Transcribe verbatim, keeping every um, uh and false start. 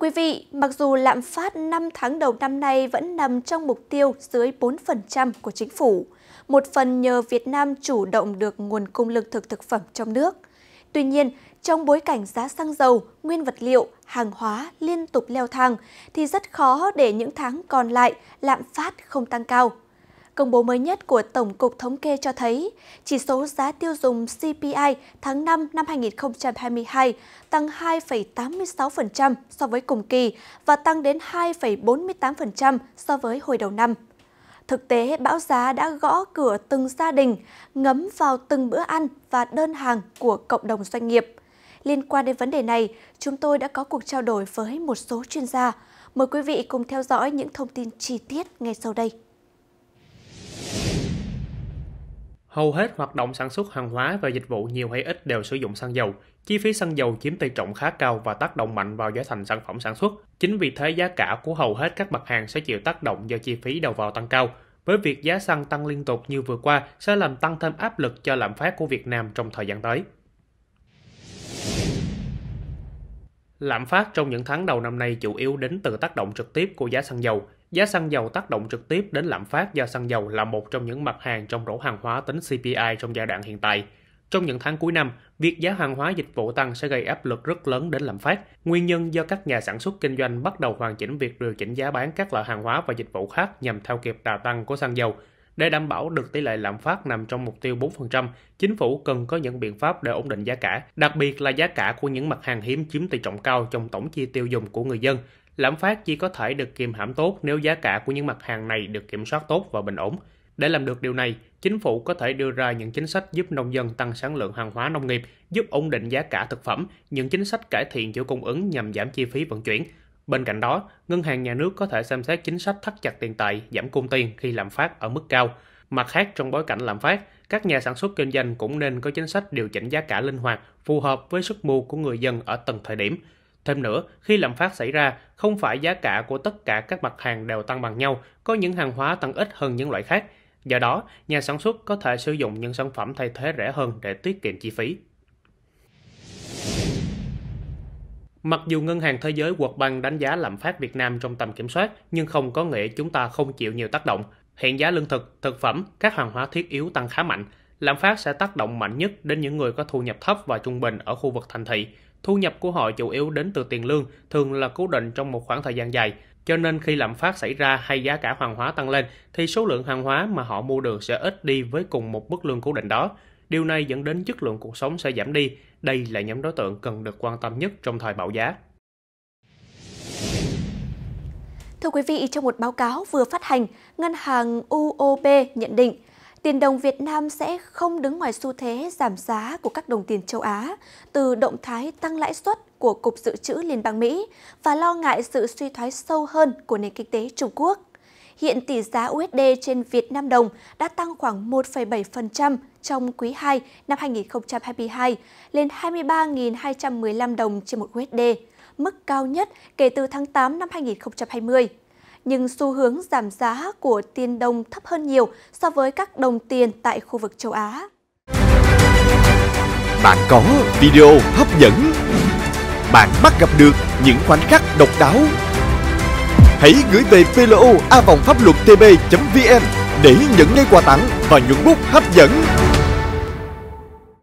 quý vị, mặc dù lạm phát năm tháng đầu năm nay vẫn nằm trong mục tiêu dưới bốn phần trăm của chính phủ, một phần nhờ Việt Nam chủ động được nguồn cung lương thực thực phẩm trong nước. Tuy nhiên, trong bối cảnh giá xăng dầu, nguyên vật liệu, hàng hóa liên tục leo thang thì rất khó để những tháng còn lại lạm phát không tăng cao. Công bố mới nhất của Tổng cục Thống kê cho thấy, chỉ số giá tiêu dùng C P I tháng năm năm hai nghìn không trăm hai mươi hai tăng hai phẩy tám mươi sáu phần trăm so với cùng kỳ và tăng đến hai phẩy bốn mươi tám phần trăm so với hồi đầu năm. Thực tế, bão giá đã gõ cửa từng gia đình, ngấm vào từng bữa ăn và đơn hàng của cộng đồng doanh nghiệp. Liên quan đến vấn đề này, chúng tôi đã có cuộc trao đổi với một số chuyên gia. Mời quý vị cùng theo dõi những thông tin chi tiết ngay sau đây. Hầu hết hoạt động sản xuất hàng hóa và dịch vụ nhiều hay ít đều sử dụng xăng dầu. Chi phí xăng dầu chiếm tỷ trọng khá cao và tác động mạnh vào giá thành sản phẩm sản xuất. Chính vì thế giá cả của hầu hết các mặt hàng sẽ chịu tác động do chi phí đầu vào tăng cao. Với việc giá xăng tăng liên tục như vừa qua sẽ làm tăng thêm áp lực cho lạm phát của Việt Nam trong thời gian tới. Lạm phát trong những tháng đầu năm nay chủ yếu đến từ tác động trực tiếp của giá xăng dầu. Giá xăng dầu tác động trực tiếp đến lạm phát do xăng dầu là một trong những mặt hàng trong rổ hàng hóa tính C P I trong giai đoạn hiện tại. Trong những tháng cuối năm, việc giá hàng hóa dịch vụ tăng sẽ gây áp lực rất lớn đến lạm phát. Nguyên nhân do các nhà sản xuất kinh doanh bắt đầu hoàn chỉnh việc điều chỉnh giá bán các loại hàng hóa và dịch vụ khác nhằm theo kịp đà tăng của xăng dầu. Để đảm bảo được tỷ lệ lạm phát nằm trong mục tiêu bốn phần trăm, chính phủ cần có những biện pháp để ổn định giá cả, đặc biệt là giá cả của những mặt hàng hiếm chiếm tỷ trọng cao trong tổng chi tiêu dùng của người dân. Lạm phát chỉ có thể được kiềm hãm tốt nếu giá cả của những mặt hàng này được kiểm soát tốt và bình ổn. Để làm được điều này, chính phủ có thể đưa ra những chính sách giúp nông dân tăng sản lượng hàng hóa nông nghiệp, giúp ổn định giá cả thực phẩm, những chính sách cải thiện chuỗi cung ứng nhằm giảm chi phí vận chuyển. Bên cạnh đó, ngân hàng nhà nước có thể xem xét chính sách thắt chặt tiền tệ, giảm cung tiền khi lạm phát ở mức cao. Mặt khác, trong bối cảnh lạm phát, các nhà sản xuất kinh doanh cũng nên có chính sách điều chỉnh giá cả linh hoạt, phù hợp với sức mua của người dân ở từng thời điểm. Thêm nữa, khi lạm phát xảy ra, không phải giá cả của tất cả các mặt hàng đều tăng bằng nhau, có những hàng hóa tăng ít hơn những loại khác. Do đó, nhà sản xuất có thể sử dụng những sản phẩm thay thế rẻ hơn để tiết kiệm chi phí. Mặc dù Ngân hàng Thế giới World Bank đánh giá lạm phát Việt Nam trong tầm kiểm soát, nhưng không có nghĩa chúng ta không chịu nhiều tác động. Hiện giá lương thực, thực phẩm, các hàng hóa thiết yếu tăng khá mạnh. Lạm phát sẽ tác động mạnh nhất đến những người có thu nhập thấp và trung bình ở khu vực thành thị. Thu nhập của họ chủ yếu đến từ tiền lương, thường là cố định trong một khoảng thời gian dài. Cho nên khi lạm phát xảy ra hay giá cả hàng hóa tăng lên, thì số lượng hàng hóa mà họ mua được sẽ ít đi với cùng một mức lương cố định đó. Điều này dẫn đến chất lượng cuộc sống sẽ giảm đi. Đây là nhóm đối tượng cần được quan tâm nhất trong thời bão giá. Thưa quý vị, trong một báo cáo vừa phát hành, Ngân hàng U O B nhận định tiền đồng Việt Nam sẽ không đứng ngoài xu thế giảm giá của các đồng tiền châu Á từ động thái tăng lãi suất của Cục Dự trữ Liên bang Mỹ và lo ngại sự suy thoái sâu hơn của nền kinh tế Trung Quốc. Hiện tỷ giá U S D trên Việt Nam đồng đã tăng khoảng một phẩy bảy phần trăm trong quý hai năm hai nghìn không trăm hai mươi hai lên hai mươi ba nghìn hai trăm mười lăm đồng trên một U S D, mức cao nhất kể từ tháng tám năm hai nghìn không trăm hai mươi. Nhưng xu hướng giảm giá của tiền đồng thấp hơn nhiều so với các đồng tiền tại khu vực châu Á. Bạn có video hấp dẫn, bạn bắt gặp được những khoảnh khắc độc đáo. Hãy gửi về P L O a vòng pháp luật T P chấm V N để nhận ngay quà tặng và những bút hấp dẫn.